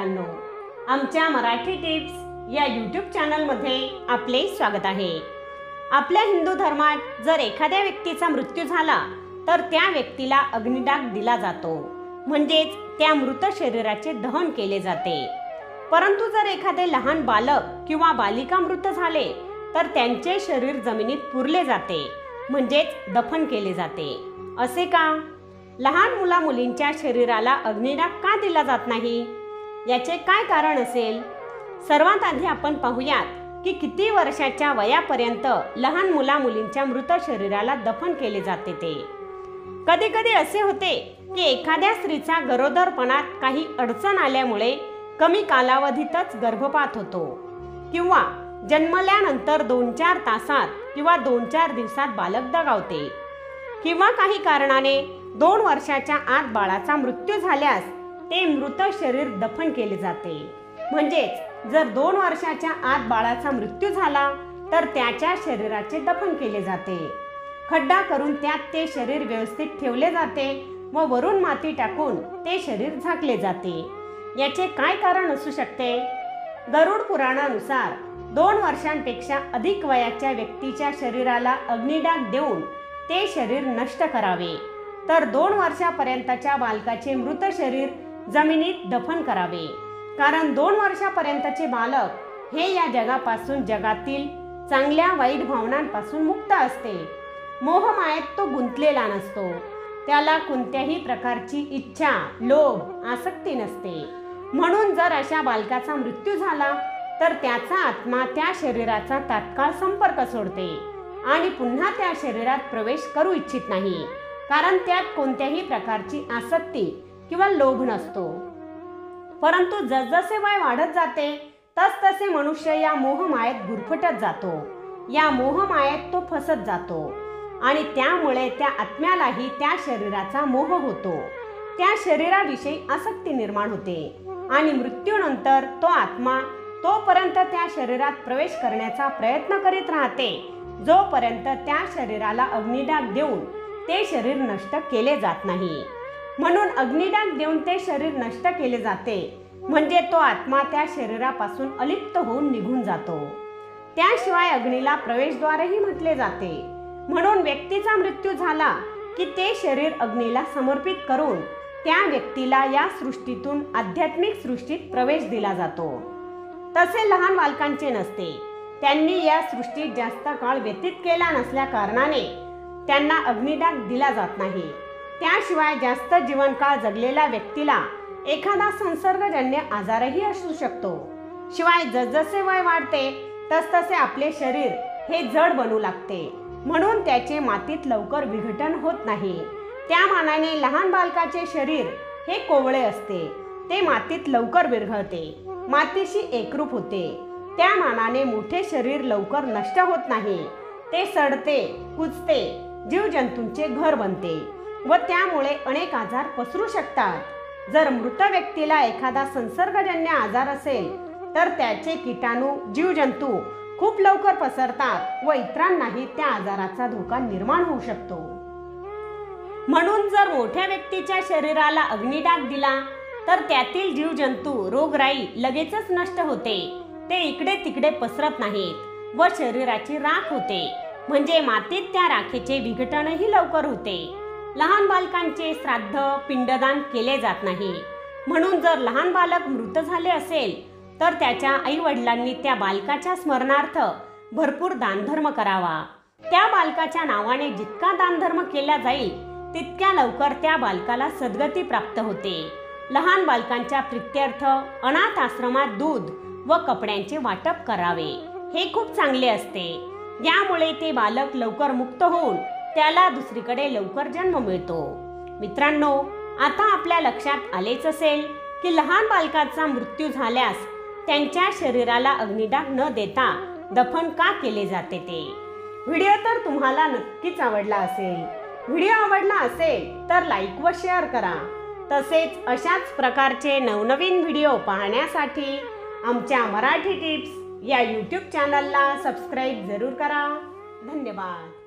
मित्रांनो, आमच्या मराठी टिप्स या यूट्यूब चॅनलमध्ये आपले स्वागत आहे। आपल्या हिंदू धर्मात जर एखाद्या व्यक्तीचा मृत्यू झाला तर त्या व्यक्तीला अग्निडाग दिला जातो, म्हणजे त्या मृत शरीराचे दहन केले जाते। परंतु जर एखादे लहान बालक किंवा बालिका मृत झाले तर त्यांचे शरीर जमिनीत पुरले जाते, म्हणजे दफन केले जाते। असे का? लहान मुला मुलींच्या शरीराला अग्निडाग का दिला जात नाही? याचे काय कारण असेल? सर्वात आधी आपण पाहूयात की किती वर्षाच्या वयापर्यंत लहान मुला मुलींच्या मृत शरीराला दफन केले जाते ते। कधी कधी असे होते की एखाद्या स्त्रीचा गरोदरपणात काही अडचण आल्यामुळे कमी कालावधीतच गर्भपात होतो किंवा जन्मल्यानंतर 2-4 तासात किंवा 2-4 दिवसात बालक दगावते किंवा काही कारणाने 2 वर्षाच्या आत बाळाचा मृत्यू झाल्यास ते मृत शरीर दफन केले जाते। म्हणजे जर 2 वर्षाच्या आत बाळाचा मृत्यू झाला तर त्याच्या शरीराचे दफन केले जाते। खड्डा करून त्यात ते शरीर व्यवस्थित ठेवले जाते व वरून माती टाकून ते शरीर झाकले जाते। याचे काय कारण असू शकते? गरुड पुराणानुसार 2 वर्षांपेक्षा अधिक वयाच्या व्यक्तीच्या शरीराला अग्निडाग देऊन ते शरीर नष्ट करावे, तर 2 वर्षापर्यंतच्या बालकाचे मृत शरीर जमिनीत दफन करावे, कारण 2 वर्षापर्यंतचे बालक हे या जगापासून, जगातील चांगल्या वाईट भावनांपासून मुक्त असते। मोहमायेत तो गुंतलेला नसतो, त्याला कोणत्याही प्रकारची इच्छा, लोभ, आसक्ती नसते। म्हणून जर अशा बालकाचा मृत्यू झाला तर त्याचा आत्मा त्या शरीराचा तात्काळ संपर्क सोडते आणि पुन्हा त्या शरीरात प्रवेश करू इच्छित नाही, कारण त्यात कोणत्याही प्रकारची आसक्ती किंवा लोभ नसतो। परंतु जसजसे वय वाढत जाते तसतसे मनुष्य या मोहमायेत गुरफटत जातो, या मोहमायेत तो फसत जातो आणि त्यामुळे त्या आत्म्यालाही त्या शरीराचा मोह होतो, त्या शरीराविषयी आसक्ती निर्माण होते आणि मृत्यूनंतर तो आत्मा तोपर्यंत त्या शरीरात प्रवेश करण्याचा प्रयत्न करीत राहते जोपर्यंत त्या शरीराला अग्निडाग देऊन ते शरीर नष्ट केले जात नाही। म्हणून अग्निडाग देऊन ते शरीर नष्ट केले जाते, म्हणजे तो आत्मा त्या शरीरापासून अलिप्त होऊन निघून जातो। त्याशिवाय अग्नीला प्रवेशद्वारही म्हटले जाते। म्हणून व्यक्तीचा मृत्यू झाला की ते शरीर अग्नीला समर्पित करून त्या व्यक्तीला या सृष्टीतून आध्यात्मिक सृष्टीत प्रवेश दिला जातो। तसे लहान बालकांचे नसते, त्यांनी या सृष्टीत जास्त काळ व्यतीत केला नसल्या कारणाने त्यांना अग्निडाग दिला जात नाही। त्याशिवाय जास्त जीवनकाळ जगलेल्या व्यक्तीला एखादा संसर्गजन्य आजारही असू शकतो। शिवाय जसजसे वय वाढते तसतसे आपले शरीर हे जड बनू लागते, म्हणून त्याचे मातीत लवकर विघटन होत नाही। त्या मानाने लहान बालकाचे शरीर हे कोवळे असते, ते मातीत लवकर विरघळते, मातीशी एकरूप होते। त्या मानाने मोठे शरीर लवकर नष्ट होत नाही, ते सडते, कुजते, जीवजंतूंचे घर बनते व त्यामुळे अनेक आजार पसरू शकतात। जर मृत व्यक्तीला एखादा संसर्गजन्य आजार असेल तर त्याचे कीटाणू, जीवजंतू खूप लवकर पसरतात व इतरांनाही त्या आजाराचा धोका निर्माण होऊ शकतो। म्हणून जर मोठ्या व्यक्तीच्या शरीराला अग्निडाग दिला तर त्यातील जीवजंतू, रोगराई लगेचच नष्ट होते, ते इकडे तिकडे पसरत नाहीत व शरीराची राख होते, म्हणजे मातीत त्या राखेचे विघटनही लवकर होते। लहान बालकांचे श्राद्ध, पिंडदान केले जात नाही। म्हणून जर लहान बालक मृत झाले असेल तर त्याच्या आईवडिलांनी त्या बालकाच्या स्मरणार्थ भरपूर दानधर्म करावा। त्या बालकाच्या नावाने जितका दानधर्म केला जाईल तितक्या लवकर त्या बालकाला सद्गती प्राप्त होते। लहान बालकांच्या प्रित्यर्थ अनाथ आश्रमात दूध व कपड्यांचे वाटप करावे, हे खूप चांगले असते। यामुळे ते बालक लवकर मुक्त होऊन त्याला दुसरीकडे लवकर जन्म मिळतो। मित्रांनो, आता आपल्या लक्षात आलेच असेल की लहान बालकाचा मृत्यू झाल्यास त्यांच्या शरीराला अग्निडाग न देता दफन का केले जाते ते। व्हिडिओ तर तुम्हाला नक्कीच आवडला असेल। व्हिडिओ आवडला असेल तर लाईक व शेअर करा। तसेच अशाच प्रकारचे नवनवीन व्हिडिओ पाहण्यासाठी आमच्या मराठी टिप्स या यूट्यूब चॅनलला सबस्क्राईब जरूर करा। धन्यवाद।